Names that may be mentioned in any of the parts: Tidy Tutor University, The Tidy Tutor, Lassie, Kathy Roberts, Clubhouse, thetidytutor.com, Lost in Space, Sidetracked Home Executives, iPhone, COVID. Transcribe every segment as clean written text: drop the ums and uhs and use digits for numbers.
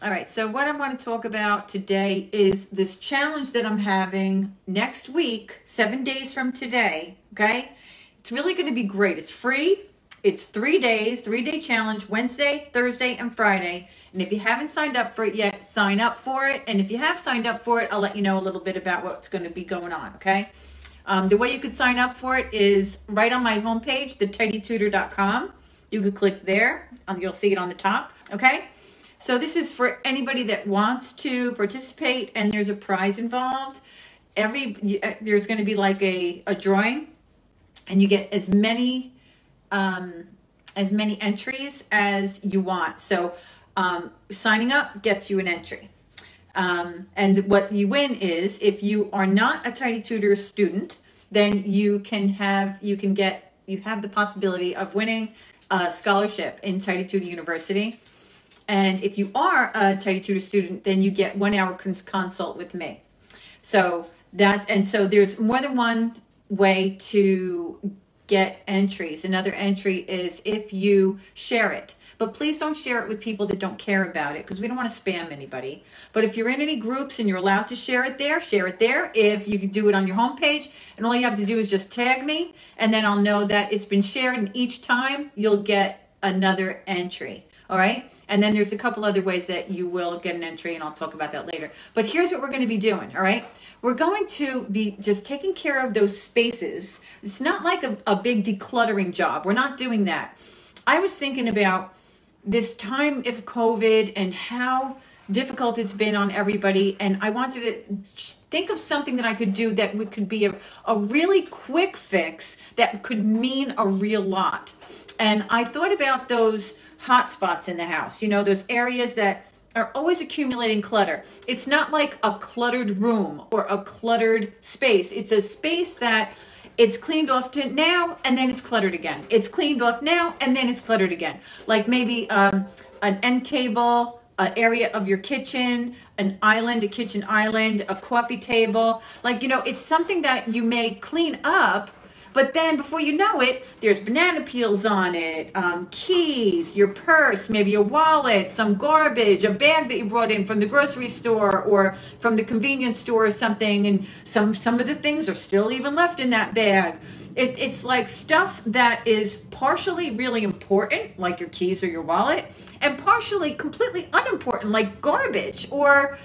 All right, so what I want to talk about today is this challenge that I'm having next week, 7 days from today, okay? It's really going to be great. It's free. It's 3 days, three-day challenge, Wednesday, Thursday, and Friday. And if you haven't signed up for it yet, sign up for it. And if you have signed up for it, I'll let you know a little bit about what's going to be going on, okay? The way you could sign up for it is right on my homepage, thetidytutor.com. You can click there. You'll see it on the top, okay? So this is for anybody that wants to participate, and there's a prize involved. There's going to be like a drawing, and you get as many entries as you want. So signing up gets you an entry. And what you win is, if you are not a Tidy Tutor student, then you have the possibility of winning a scholarship in Tidy Tutor University. And if you are a Tidy Tutor student, then you get 1 hour consult with me. So so there's more than one way to get entries. Another entry is if you share it, but please don't share it with people that don't care about it, because we don't want to spam anybody. But if you're in any groups and you're allowed to share it there, share it there. If you can do it on your homepage, and all you have to do is just tag me, and then I'll know that it's been shared, and each time you'll get another entry. All right, and then there's a couple other ways that you will get an entry, and I'll talk about that later. But here's what we're going to be doing, all right? We're going to be just taking care of those spaces. It's not like a big decluttering job. We're not doing that. I was thinking about this time of COVID and how difficult it's been on everybody, and I wanted to think of something that I could do that could be a really quick fix that could mean a real lot. And I thought about those hot spots in the house, you know, those areas that are always accumulating clutter. It's not like a cluttered room or a cluttered space. It's a space that it's cleaned off to now, and then it's cluttered again. It's cleaned off now, and then it's cluttered again. Like maybe an end table, an area of your kitchen, an island, a kitchen island, a coffee table. Like, you know, it's something that you may clean up, but then before you know it, there's banana peels on it, keys, your purse, maybe your wallet, some garbage, a bag that you brought in from the grocery store or from the convenience store or something, and some of the things are still even left in that bag. It's like stuff that is partially really important, like your keys or your wallet, and partially completely unimportant, like garbage or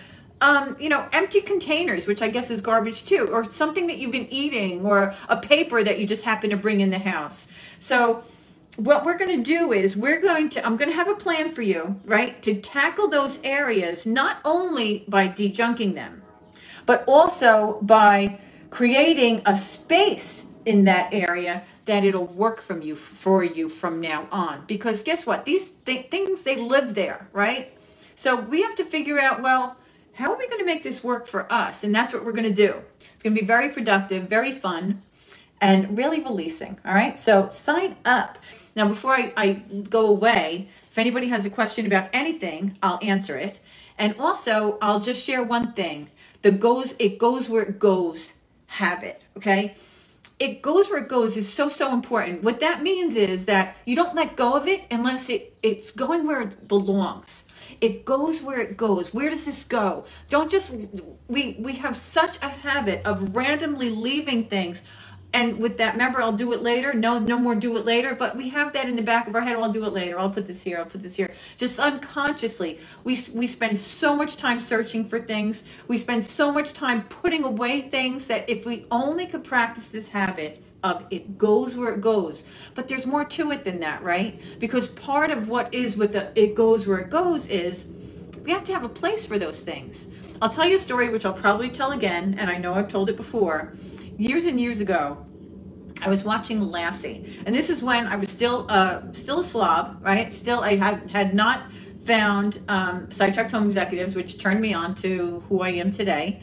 you know, empty containers, which I guess is garbage too, or something that you've been eating, or a paper that you just happen to bring in the house. So what we're going to do is I'm going to have a plan for you, right, to tackle those areas, not only by de-junking them, but also by creating a space in that area that it'll work for you from now on. Because guess what? These things, they live there, right? So we have to figure out, well, how are we going to make this work for us? And that's what we're going to do. It's going to be very productive, very fun, and really releasing. All right, so sign up. Now, before I go away, if anybody has a question about anything, I'll answer it. And also, I'll just share one thing. It goes where it goes habit, okay? It goes where it goes is so, so important. What that means is that you don't let go of it unless it's going where it belongs. It goes where it goes. Where does this go? Don't just, we have such a habit of randomly leaving things. And with that, remember, I'll do it later. No more do it later. But we have that in the back of our head. I'll do it later. I'll put this here. I'll put this here. Just unconsciously, we spend so much time searching for things. We spend so much time putting away things that if we only could practice this habit of it goes where it goes. But there's more to it than that, right? Because part of what is with the it goes where it goes is we have to have a place for those things. I'll tell you a story, which I'll probably tell again, and I know I've told it before. Years and years ago, I was watching Lassie, and this is when I was still a slob, right? Still, I had not found Sidetracked Home Executives, which turned me on to who I am today.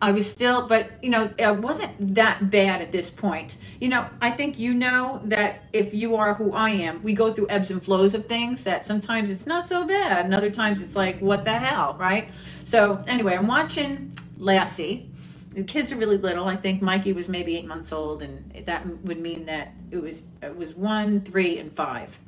I was still, but you know, I wasn't that bad at this point. You know, I think you know that if you are who I am, we go through ebbs and flows of things that sometimes it's not so bad, and other times it's like, what the hell, right? So anyway, I'm watching Lassie. The kids are really little. I think Mikey was maybe 8 months old, and that would mean that it was 1, 3, and 5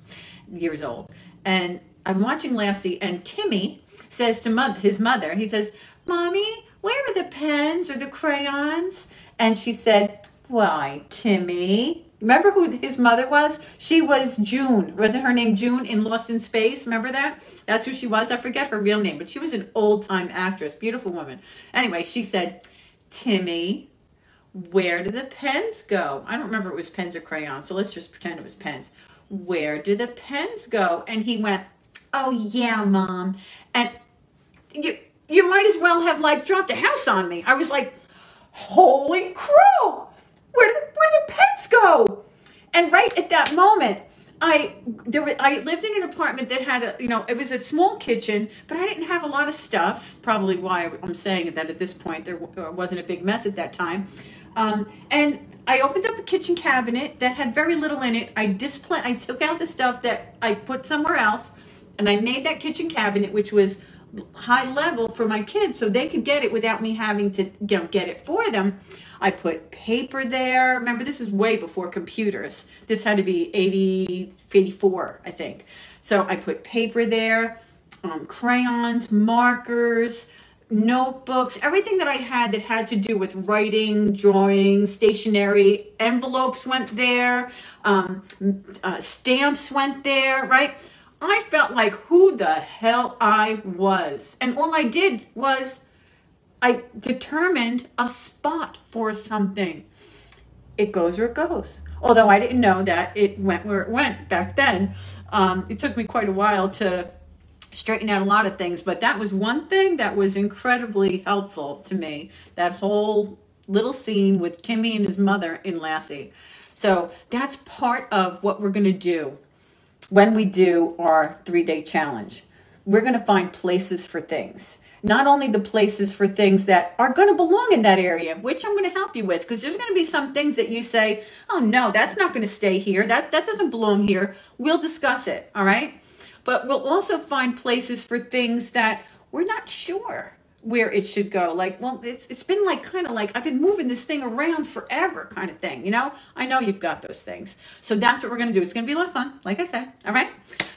years old. And I'm watching Lassie, and Timmy says to his mother, he says, "Mommy, where are the pens or the crayons?" And she said, "Why, Timmy." Remember who his mother was? She was June. Wasn't her name June in Lost in Space? Remember that? That's who she was. I forget her real name, but she was an old-time actress, beautiful woman. Anyway, she said, "Timmy, where do the pens go?" I don't remember if it was pens or crayons, so let's just pretend it was pens. "Where do the pens go?" And he went, "Oh, yeah, Mom." And you might as well have, like, dropped a house on me. I was like, holy crow! Where do the pens go? And right at that moment, I lived in an apartment that had a, it was a small kitchen, but I didn't have a lot of stuff. Probably why I'm saying that at this point, there wasn't a big mess at that time. And I opened up a kitchen cabinet that had very little in it. I took out the stuff that I put somewhere else, and I made that kitchen cabinet, which was high level for my kids, so they could get it without me having to get it for them. I put paper there. Remember, this is way before computers. This had to be 84, I think. So I put paper there, crayons, markers, notebooks, everything that I had that had to do with writing, drawing, stationery. Envelopes went there, stamps went there, right? I felt like who the hell I was. And all I did was I determined a spot for something. It goes where it goes. Although I didn't know that it went where it went back then. It took me quite a while to straighten out a lot of things, but that was one thing that was incredibly helpful to me, that whole little scene with Timmy and his mother in Lassie. So that's part of what we're going to do when we do our 3-day challenge. We're going to find places for things. Not only the places for things that are going to belong in that area, which I'm going to help you with, because there's going to be some things that you say, oh no, that's not going to stay here. That doesn't belong here. We'll discuss it, all right? But we'll also find places for things that we're not sure where it should go. Like, well, it's been like kind of like I've been moving this thing around forever kind of thing, you know? I know you've got those things. So that's what we're going to do. It's going to be a lot of fun, like I said, all right?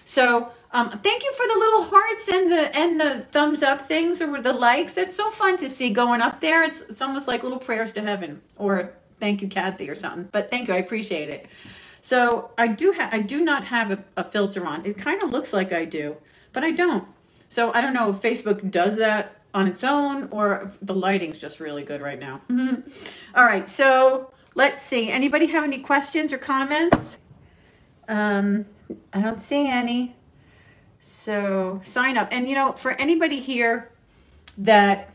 So thank you for the little hearts and the thumbs up things or the likes. That's so fun to see going up there. It's almost like little prayers to heaven or thank you, Kathy, or something. But thank you. I appreciate it. So I do not have a filter on. It kind of looks like I do, but I don't. So I don't know if Facebook does that on its own or if the lighting's just really good right now. All right, so let's see. Anybody have any questions or comments? I don't see any. So sign up. And, for anybody here that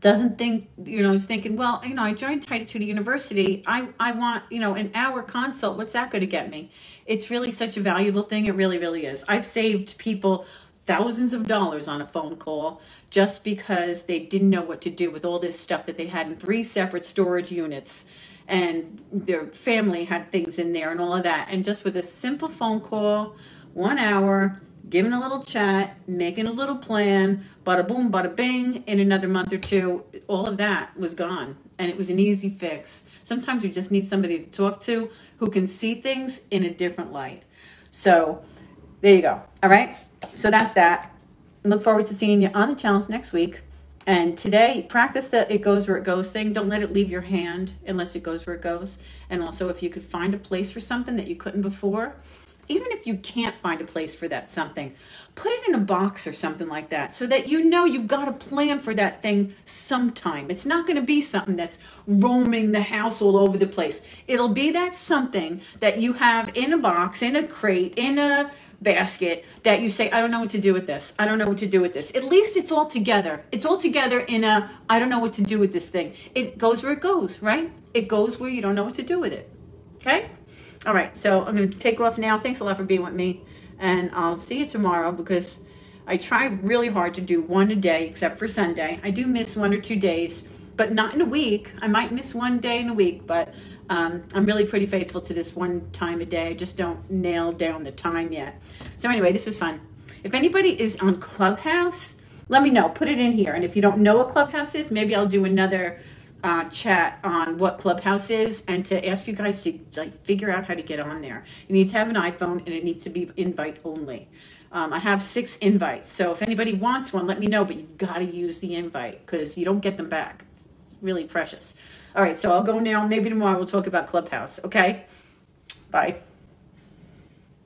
doesn't think, is thinking, well, I joined Tidy Tutor University. I want, an hour consult. What's that going to get me? It's really such a valuable thing. It really, really is. I've saved people thousands of dollars on a phone call just because they didn't know what to do with all this stuff that they had in 3 separate storage units, and their family had things in there and all of that. And just with a simple phone call, 1 hour, giving a little chat, making a little plan, bada boom, bada bing, in another month or 2, all of that was gone. And it was an easy fix. Sometimes you just need somebody to talk to who can see things in a different light. So there you go. All right. So that's that. Look forward to seeing you on the challenge next week. And today, practice the it goes where it goes thing. Don't let it leave your hand unless it goes where it goes. And also, if you could find a place for something that you couldn't before, even if you can't find a place for that something, put it in a box or something like that so that you've got a plan for that thing sometime. It's not going to be something that's roaming the house all over the place. It'll be that something that you have in a box, in a crate, in a basket that you say, I don't know what to do with this. I don't know what to do with this. At least it's all together. It's all together in a, I don't know what to do with this thing. It goes where it goes, right? It goes where you don't know what to do with it. Okay? All right. So I'm going to take off now. Thanks a lot for being with me. And I'll see you tomorrow, because I try really hard to do one a day, except for Sunday. I do miss 1 or 2 days, but not in a week. I might miss one day in a week, but I'm really pretty faithful to this one time a day. I just don't nail down the time yet. So anyway, this was fun. If anybody is on Clubhouse, let me know. Put it in here. And if you don't know what Clubhouse is, maybe I'll do another chat on what Clubhouse is and to ask you guys to figure out how to get on there. You need to have an iPhone, and it needs to be invite only. I have 6 invites, so if anybody wants one, let me know, but you've got to use the invite because you don't get them back. It's really precious. All right, so I'll go now. Maybe tomorrow we'll talk about Clubhouse, okay? Bye.